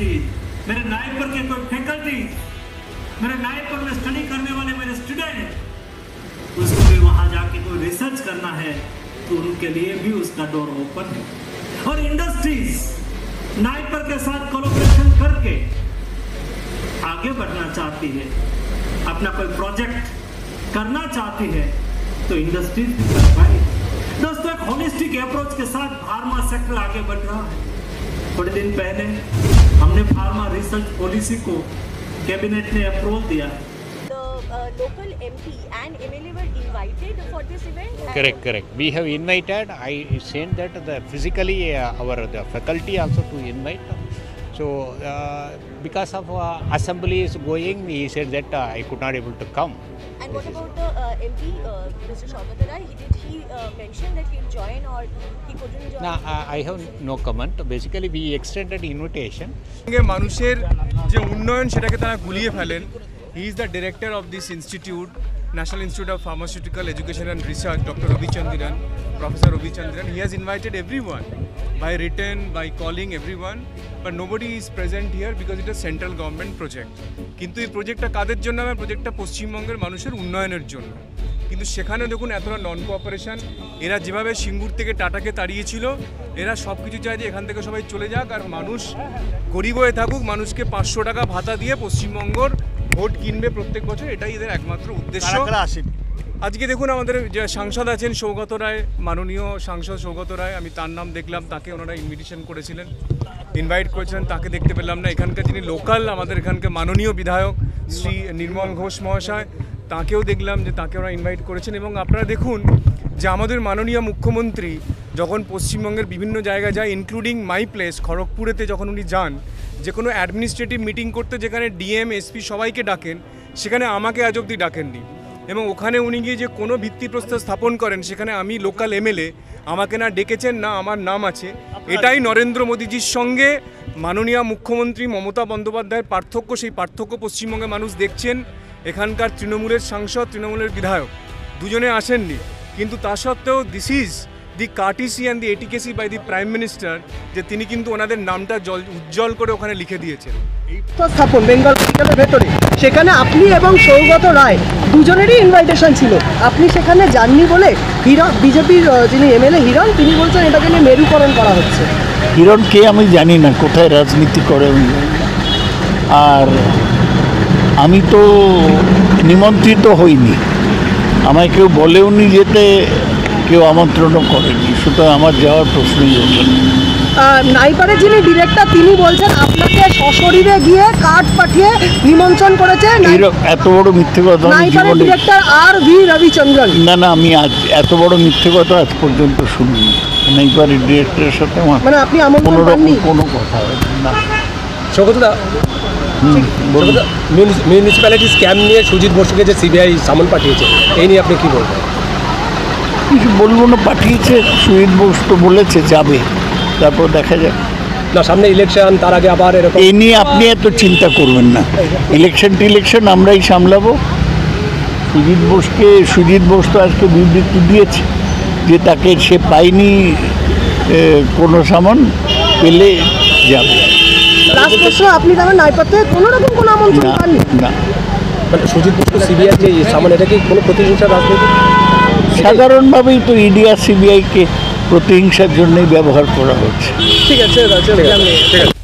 Faculty, मेरे NIPER के कोई फैकल्टी, मेरे नाइपर में स्टडी करने वाले मेरे स्टूडेंट, उसको भी वहाँ जाके कोई रिसर्च करना है तो उनके लिए भी उसका डोर ओपन है। और इंडस्ट्रीज नाइपर के साथ कोलैबोरेशन करके आगे बढ़ना चाहती है, अपना कोई प्रोजेक्ट करना चाहती है तो इंडस्ट्री भी कर पाए। दोस्तों, एक होलिस्टिक अप्रोच के साथ फार्मा सेक्टर आगे बढ़ रहा है। थोड़े दिन पहले हमने फार्मा रिसर्च पॉलिसी को कैबिनेट ने अप्रूवल दिया। Local MP and MLA were invited for this event. Correct. We have invited. I sent that the physically our faculty also to invite. So because of assembly is going, he said that I could not able to come. And what about the MP, Mr. Sougat Ray? Did he mention that he'll join or he couldn't join? No, I have no comment. Basically, we extended invitation. মানুষের যে উন্নয়ন সেটাকে তারা গুলিয়ে ফেলেন। He is the director of this institute, National Institute of Pharmaceutical Education and Research, Dr. Ravi Chandran, Professor Ravi Chandran. He has invited everyone by written, by calling everyone, but nobody is present here because it is a central government project. Kintu ei project ta kader jonno? Amar project ta Paschim Banger manusher unnoyoner jonno. কিন্তু সেখানে দেখুন এতটা non cooperation, এরা যেভাবে সিঙ্গুর থেকে টাটাকে তাড়িয়েছিল, এরা সব কিছু চায় যে এখান থেকে সবাই চলে যাক আর মানুষ গরিব হয়ে থাকুক, মানুষকে 500 টাকা ভাতা দিয়ে পশ্চিমবঙ্গের ভোট কিনবে প্রত্যেক বছর, এটাই এদের একমাত্র উদ্দেশ্য। আজকে দেখুন আমাদের যে সাংসদ আছেন সৌগত রায়, মাননীয় সাংসদ সৌগত রায়, আমি তার নাম দেখলাম, তাকে ওনারা ইনভিটেশন করেছিলেন, ইনভাইট করেছিলেন, তাকে দেখতে পেলাম না। এখানকার যিনি লোকাল আমাদের এখানকার মাননীয় বিধায়ক শ্রী নির্মল ঘোষ মহাশয়, তাকেও দেখলাম যে তাকে ওরা ইনভাইট করেছেন। এবং আপনারা দেখুন যে আমাদের মাননীয় মুখ্যমন্ত্রী যখন পশ্চিমবঙ্গের বিভিন্ন জায়গায় যায়, ইনক্লুডিং মাই প্লেস খড়গপুরেতে যখন উনি যান, যে কোনো অ্যাডমিনিস্ট্রেটিভ মিটিং করতে যেখানে ডিএম এসপি সবাইকে ডাকেন, সেখানে আমাকে আজ অবধি ডাকেননি। এবং ওখানে উনি গিয়ে যে কোনো ভিত্তিপ্রস্তর স্থাপন করেন, সেখানে আমি লোকাল এমএলএ, আমাকে না ডেকেছেন না আমার নাম আছে। এটাই নরেন্দ্র মোদিজির সঙ্গে মাননীয় মুখ্যমন্ত্রী মমতা বন্দ্যোপাধ্যায়ের পার্থক্য। সেই পার্থক্য পশ্চিমবঙ্গে মানুষ দেখছেন। এখানকার তৃণমূলের সাংসদ, তৃণমূলের বিধায়ক দুজনে আসেননি, কিন্তু তা সত্ত্বেও this is the courtesy and the etiquette by the prime minister, যে তিনি কিন্তু ওনাদের নামটা উজ্জ্বল করে ওখানে লিখে দিয়েছেন। স্থাপন বেঙ্গল মেডিকেলের ভেতরে, সেখানে আপনি এবং সৌগত রায় দুজনেরই ইনভাইটেশন ছিল, আপনি সেখানে যাননি বলে হিরণ, বিজেপির যিনি এমএলএ হিরণ, তিনি বলছেন এটাকে নিয়ে মেরুকরণ করা হচ্ছে। হিরণকে আমি জানি না কোথায় রাজনীতি করে, আর আমি তো নিমন্ত্রিত হইনি, আমায় কেউ বলেওনি যেতে, কেউ আমন্ত্রণও করেনি, সুতরাং আমার যাওয়ার প্রশ্নই ওঠে না। নাইপারের যিনি ডিরেক্টর তিনি বলছেন আপনাকে সশরীরে গিয়ে কার্ড পাঠিয়ে নিমন্ত্রণ করেছে। এত বড় মিথ্যে কথা নাইপারের ডিরেক্টর আর ভি রবিচন্দ্রন। না না, আমি আজ এত বড় মিথ্যে কথা আজ পর্যন্ত শুনিনি নাইপারের ডিরেক্টরের সাথে। মানে আপনি আমন্ত্রণ পাননি? কোনো কথা না। স্বাগতদা, মিউনিসিপ্যালিটি স্ক্যাম নিয়ে সুজিত বসুকে যে সিবিআই সামন পাঠিয়েছে, এই নিয়ে আপনি কী বলবেন? কিছু বলবো না, পাঠিয়েছে সুজিত বসু তো বলেছে যাবে, তারপর দেখা যাক না, সামনে ইলেকশন, তার আগে আবার এরকম। এই নিয়ে আপনি এত চিন্তা করবেন না, ইলেকশন টিলেকশন আমরাই সামলাবো। সুজিত বসু তো আজকে বিবৃতি দিয়েছে যে তাকে সে পায়নি কোনো সামন, পেলে যাবে। আপনি তাহলে নাইপাতে কোনো রকম কোনো আমন্ত্রণ পাননি? না। সুজিত বসু সিবিআই যে সামনে, এটা কি কোনো প্রতিহিংসা রাজনীতি? সাধারণভাবেই তো ইডি আর সিবিআইকে প্রতিহিংসার জন্যই ব্যবহার করা হচ্ছে। ঠিক আছে।